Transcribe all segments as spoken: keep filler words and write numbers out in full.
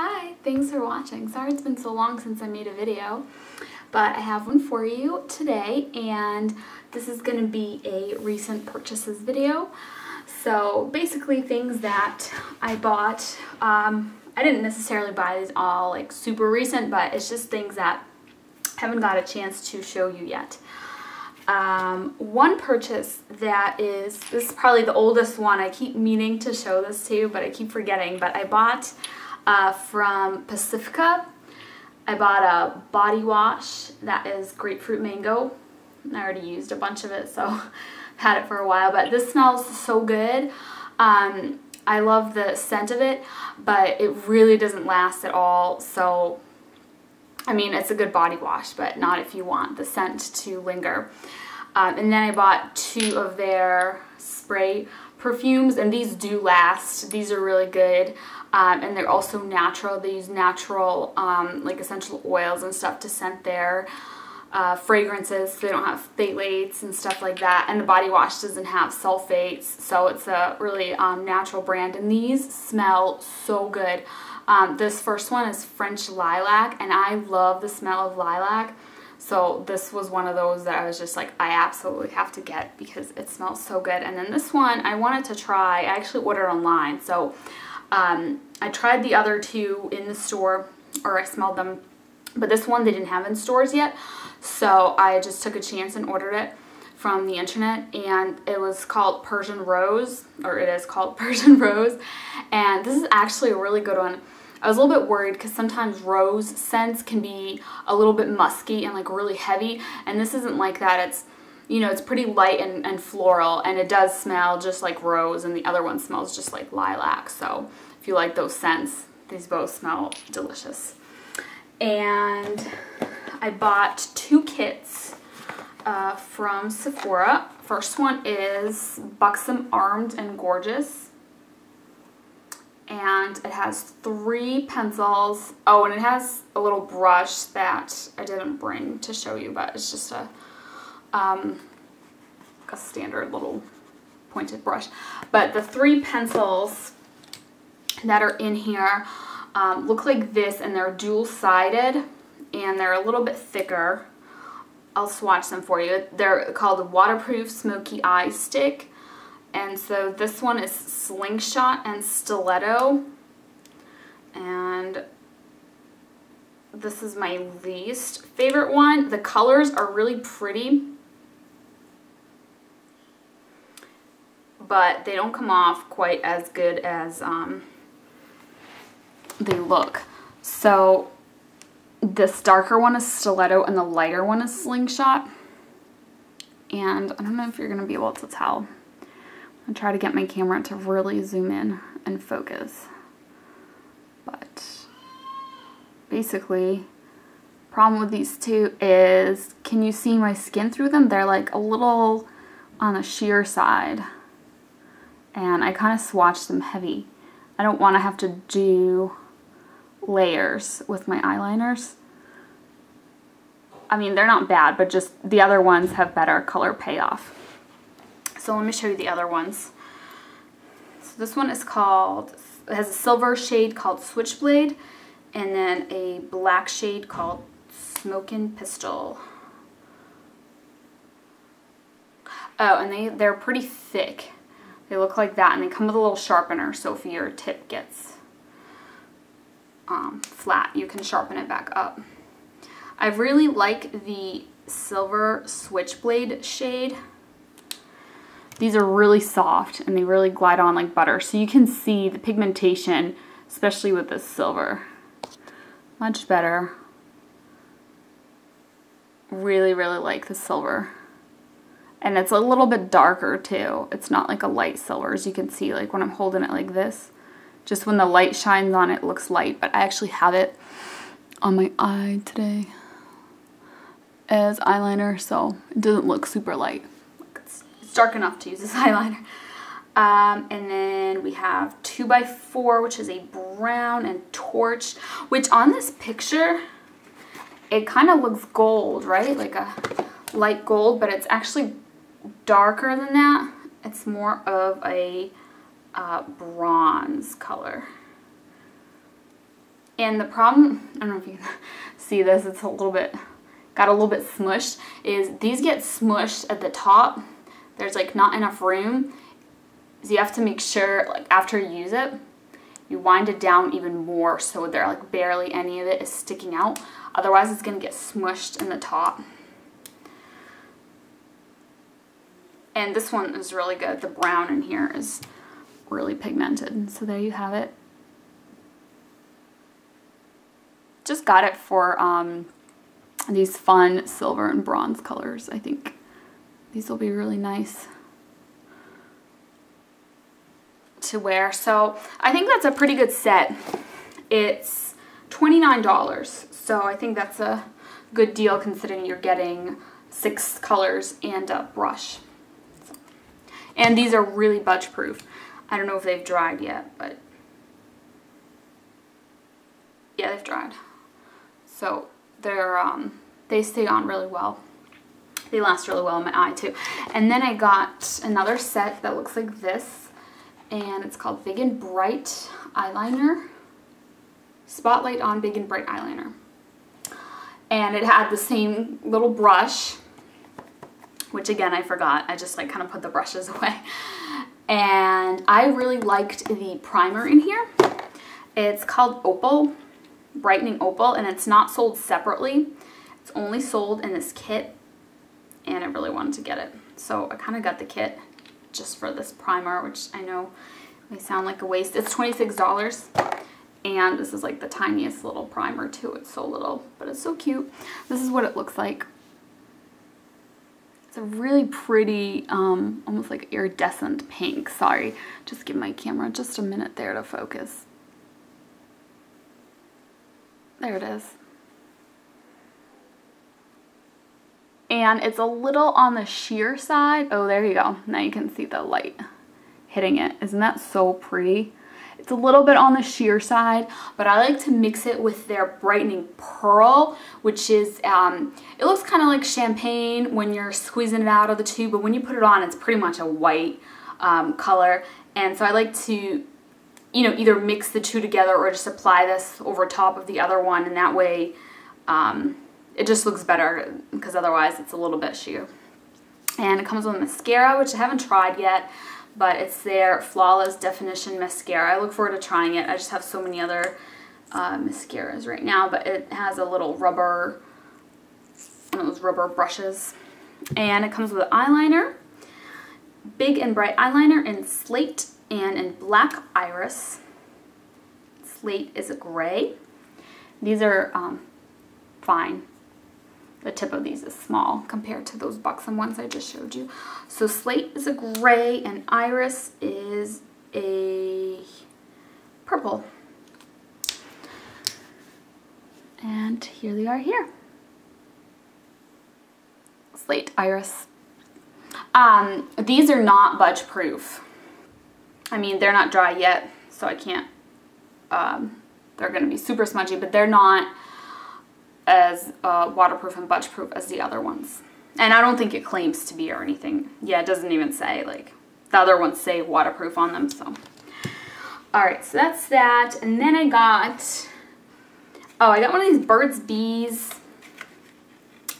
Hi, thanks for watching. Sorry it's been so long since I made a video, but I have one for you today, and this is going to be a recent purchases video. So basically things that I bought. um, I didn't necessarily buy these all like super recent, but it's just things that I haven't got a chance to show you yet. Um, one purchase that is, this is probably the oldest one, I keep meaning to show this to you, but I keep forgetting, but I bought uh, from Pacifica, I bought a body wash that is grapefruit mango. I already used a bunch of it, so I've had it for a while, but this smells so good. Um, I love the scent of it, but it really doesn't last at all, so I mean, it's a good body wash, but not if you want the scent to linger. Um, and then I bought two of their spray perfumes, and these do last. These are really good, um, and they're also natural. They use natural, um, like essential oils and stuff to scent their uh, fragrances. So they don't have phthalates and stuff like that, and the body wash doesn't have sulfates, so it's a really um, natural brand, and these smell so good. Um, this first one is French Lilac, and I love the smell of lilac, so this was one of those that I was just like, I absolutely have to get because it smells so good. And then this one I wanted to try. I actually ordered online, so um, I tried the other two in the store, or I smelled them, but this one they didn't have in stores yet, so I just took a chance and ordered it from the internet, and it was called Persian Rose, or it is called Persian Rose, and this is actually a really good one. I was a little bit worried because sometimes rose scents can be a little bit musky and like really heavy, and this isn't like that. It's, you know, it's pretty light and, and floral, and it does smell just like rose, and the other one smells just like lilac. So if you like those scents, these both smell delicious. And I bought two kits uh, from Sephora. First one is Buxom Armed and Gorgeous, and it has three pencils. Oh, and it has a little brush that I didn't bring to show you, but it's just a um, a standard little pointed brush. But the three pencils that are in here um, look like this, and they're dual-sided, and they're a little bit thicker. I'll swatch them for you. They're called the Waterproof Smoky Eye Stick. And so this one is Slingshot and Stiletto, and this is my least favorite one. The colors are really pretty, but they don't come off quite as good as um, they look. So this darker one is Stiletto, and the lighter one is Slingshot, and I don't know if you're going to be able to tell. I'll try to get my camera to really zoom in and focus, but basically problem with these two is, can you see my skin through them? They're like a little on the sheer side, and I kind of swatched them heavy. I don't want to have to do layers with my eyeliners. I mean, they're not bad, but just the other ones have better color payoff. So let me show you the other ones. So this one is called, it has a silver shade called Switchblade, and then a black shade called Smokin' Pistol. Oh, and they, they're pretty thick. They look like that, and they come with a little sharpener, so if your tip gets um, flat, you can sharpen it back up. I really like the silver Switchblade shade. These are really soft, and they really glide on like butter. So you can see the pigmentation, especially with this silver. Much better. Really, really like the silver. And it's a little bit darker too. It's not like a light silver, as you can see, like when I'm holding it like this. Just when the light shines on it, it looks light, but I actually have it on my eye today as eyeliner, so it doesn't look super light. Dark enough to use this eyeliner. Um, and then we have two by four, which is a brown, and Torch, which on this picture it kind of looks gold, right? Like a light gold, but it's actually darker than that. It's more of a uh, bronze color. And the problem, I don't know if you see this, it's a little bit, got a little bit smushed, is these get smushed at the top. There's like not enough room. So you have to make sure, like after you use it, you wind it down even more so there like barely any of it is sticking out. Otherwise it's gonna get smushed in the top. And this one is really good. The brown in here is really pigmented. So there you have it. Just got it for um, these fun silver and bronze colors. I think these will be really nice to wear. So I think that's a pretty good set. It's twenty-nine dollars. So I think that's a good deal considering you're getting six colors and a brush. So, and these are really budge proof. I don't know if they've dried yet, but yeah, they've dried. So they're, um, they stay on really well. They last really well in my eye too. And then I got another set that looks like this, and it's called Big and Bright Eyeliner. Spotlight on Big and Bright Eyeliner. And it had the same little brush, which again, I forgot. I just like kind of put the brushes away. And I really liked the primer in here. It's called Opal. Brightening Opal, and it's not sold separately. It's only sold in this kit, and I really wanted to get it. So I kind of got the kit just for this primer, which I know may sound like a waste. It's twenty-six dollars, and this is like the tiniest little primer too. It's so little, but it's so cute. This is what it looks like. It's a really pretty, um, almost like iridescent pink. Sorry, just give my camera just a minute there to focus. There it is. And it's a little on the sheer side. Oh, there you go. Now you can see the light hitting it. Isn't that so pretty? It's a little bit on the sheer side, but I like to mix it with their Brightening Pearl, which is, um, it looks kind of like champagne when you're squeezing it out of the tube, but when you put it on, it's pretty much a white um, color. And so I like to, you know, either mix the two together or just apply this over top of the other one, and that way um, it just looks better, because otherwise it's a little bit sheer. And it comes with mascara, which I haven't tried yet, but it's their Flawless Definition Mascara. I look forward to trying it. I just have so many other uh, mascaras right now, but it has a little rubber, one of those rubber brushes. And it comes with eyeliner, Big and Bright Eyeliner in Slate and in Black Iris. Slate is a gray. These are um, fine. The tip of these is small compared to those buxom ones I just showed you. So Slate is a gray and Iris is a purple. And here they are here. Slate, Iris. Um, these are not budge proof. I mean, they're not dry yet, so I can't, um, they're going to be super smudgy, but they're not as uh, waterproof and budge proof as the other ones. And I don't think it claims to be or anything. Yeah, it doesn't even say, like, the other ones say waterproof on them, so. Alright, so that's that. And then I got, oh, I got one of these Burt's Bees,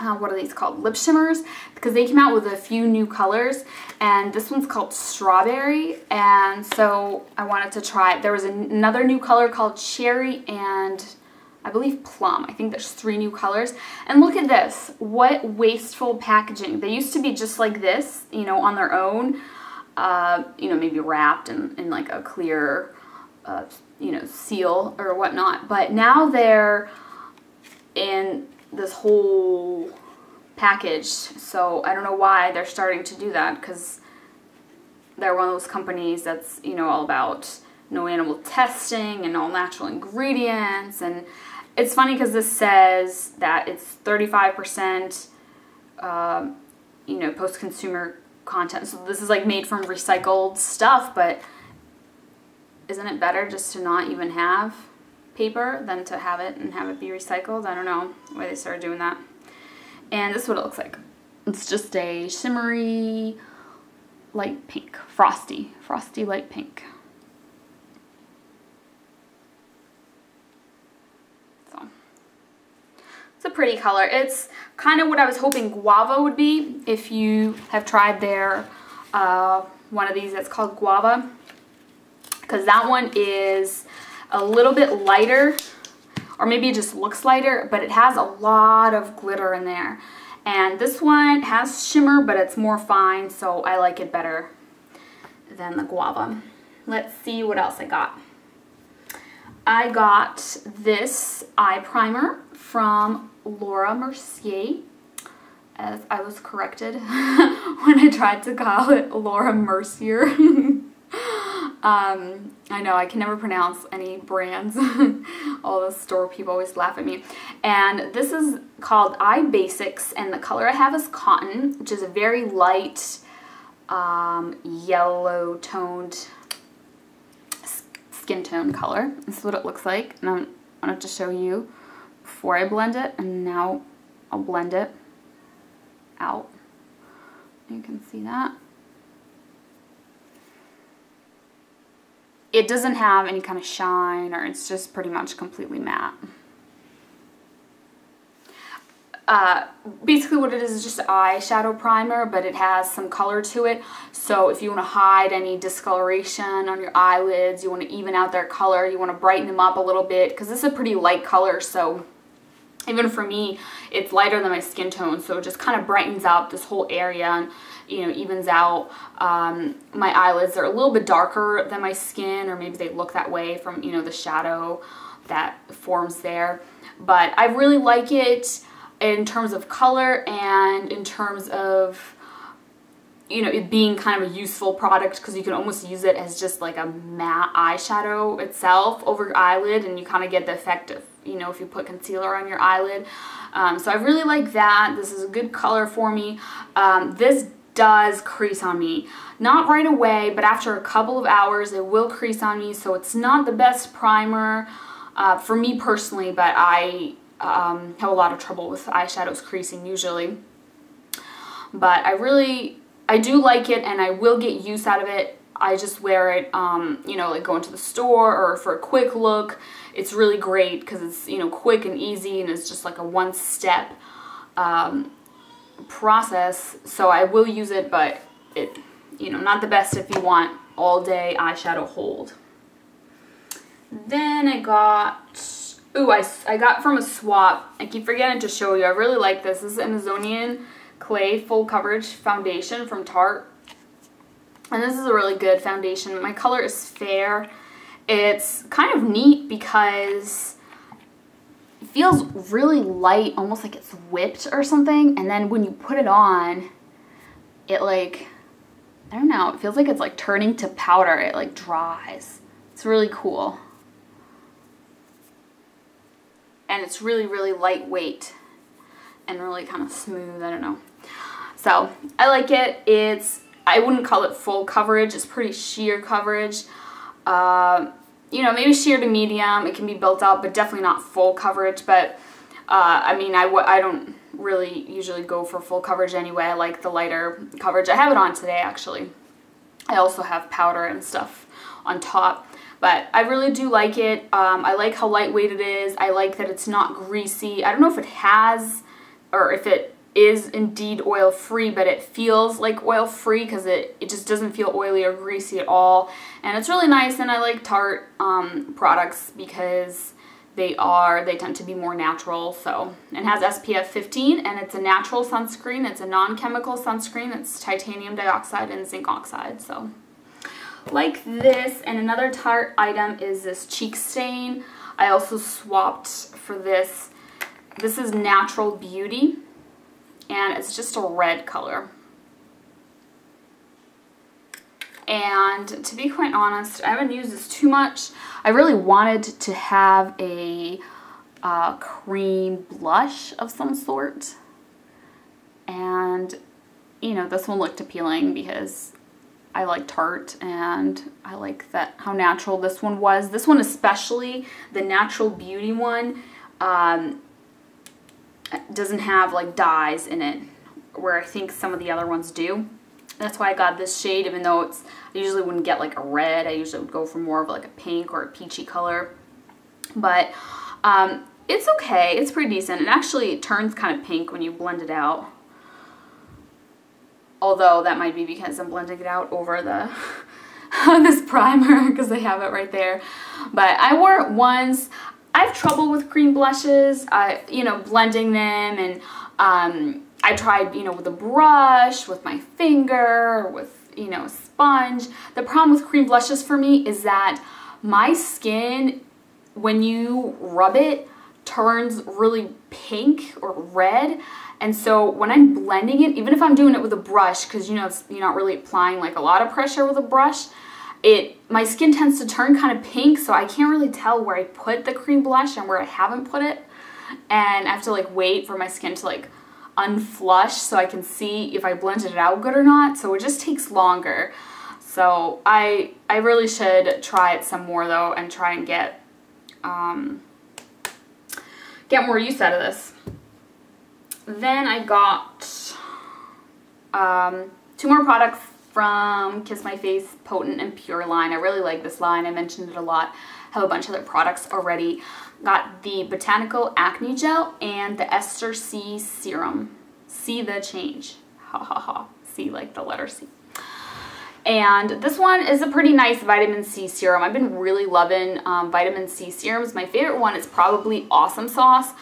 uh, what are these called? Lip shimmers, because they came out with a few new colors. And this one's called Strawberry, and so I wanted to try it. There was an another new color called Cherry and I believe Plum. I think there's three new colors. And look at this. What wasteful packaging. They used to be just like this, you know, on their own, uh, you know, maybe wrapped in, in like a clear, uh, you know, seal or whatnot. But now they're in this whole packaged, so I don't know why they're starting to do that, because they're one of those companies that's, you know, all about no animal testing and all natural ingredients. And it's funny because this says that it's thirty-five percent uh, you know, post-consumer content, so this is like made from recycled stuff, but isn't it better just to not even have paper than to have it and have it be recycled? I don't know why they started doing that. And this is what it looks like. It's just a shimmery light pink, frosty, frosty light pink. It's a pretty color. It's kind of what I was hoping guava would be. If you have tried their uh, one of these that's called guava, because that one is a little bit lighter, or maybe it just looks lighter, but it has a lot of glitter in there. And this one has shimmer, but it's more fine, so I like it better than the guava. Let's see what else I got. I got this eye primer from Laura Mercier, as I was corrected when I tried to call it Laura Mercier. um, I know, I can never pronounce any brands. All the store people always laugh at me. And this is called Eye Basics, and the color I have is Cotton, which is a very light um, yellow-toned skin tone color. This is what it looks like, and I'm, I wanted to show you before I blend it, and now I'll blend it out. You can see that. It doesn't have any kind of shine, or it's just pretty much completely matte. Uh, basically what it is is just eyeshadow primer, but it has some color to it, so if you want to hide any discoloration on your eyelids, you want to even out their color, you want to brighten them up a little bit, because this is a pretty light color, so even for me, it's lighter than my skin tone, so it just kind of brightens up this whole area and, you know, evens out. Um, my eyelids are a little bit darker than my skin, or maybe they look that way from, you know, the shadow that forms there, but I really like it in terms of color and in terms of, you know, it being kind of a useful product, because you can almost use it as just like a matte eyeshadow itself over your eyelid, and you kind of get the effect of, you know, if you put concealer on your eyelid. Um, so I really like that. This is a good color for me. Um, this does crease on me. Not right away, but after a couple of hours it will crease on me, so it's not the best primer uh, for me personally, but I... Um, have a lot of trouble with eyeshadows creasing usually, but I really I do like it, and I will get use out of it. I just wear it um, you know, like going to the store or for a quick look. It's really great because it's, you know, quick and easy, and it's just like a one step um, process, so I will use it, but it, you know, not the best if you want all day eyeshadow hold. Then I got Ooh, I, I got from a swap. I keep forgetting to show you. I really like this. This is Amazonian Clay Full Coverage Foundation from Tarte. And this is a really good foundation. My color is Fair. It's kind of neat because it feels really light, almost like it's whipped or something. And then when you put it on, it like, I don't know, it feels like it's like turning to powder. It like dries. It's really cool. And it's really, really lightweight and really kind of smooth. I don't know. So I like it. It's, I wouldn't call it full coverage. It's pretty sheer coverage. Uh, you know, maybe sheer to medium. It can be built up, but definitely not full coverage. But uh, I mean, I, w I don't really usually go for full coverage anyway. I like the lighter coverage. I have it on today, actually. I also have powder and stuff on top. But I really do like it. Um, I like how lightweight it is. I like that it's not greasy. I don't know if it has, or if it is indeed oil-free, but it feels like oil-free because it, it just doesn't feel oily or greasy at all. And it's really nice, and I like Tarte um, products because they are, they tend to be more natural. So it has S P F fifteen, and it's a natural sunscreen. It's a non-chemical sunscreen. It's titanium dioxide and zinc oxide, so... like this. And another Tarte item is this cheek stain. I also swapped for this. This is Natural Beauty, and it's just a red color. And to be quite honest, I haven't used this too much. I really wanted to have a uh, cream blush of some sort, and you know, this one looked appealing because I like Tarte, and I like that how natural this one was. This one especially, the Natural Beauty one, um, doesn't have like dyes in it, where I think some of the other ones do. That's why I got this shade, even though it's, I usually wouldn't get like a red. I usually would go for more of like a pink or a peachy color. But um, It's okay. It's pretty decent. It actually turns kind of pink when you blend it out. Although that might be because I'm blending it out over the this primer because they have it right there. But I wore it once. I have trouble with cream blushes, I, you know, blending them, and um, I tried, you know, with a brush, with my finger, or with, you know, sponge. The problem with cream blushes for me is that my skin, when you rub it, turns really pink or red, and so when I'm blending it, even if I'm doing it with a brush, because, you know, it's, you're not really applying like a lot of pressure with a brush, it my skin tends to turn kind of pink, so I can't really tell where I put the cream blush and where I haven't put it, and I have to like wait for my skin to like unflush so I can see if I blended it out good or not, so it just takes longer. So I I really should try it some more though, and try and get um, get more use out of this. Then I got um, two more products from Kiss My Face Potent and Pure line. I really like this line. I mentioned it a lot. Have a bunch of their products already. Got the Botanical Acne Gel and the Ester C Serum. See the change. Ha ha ha. See like the letter C. And this one is a pretty nice vitamin C serum. I've been really loving um, vitamin C serums. My favorite one is probably Awesome Sauce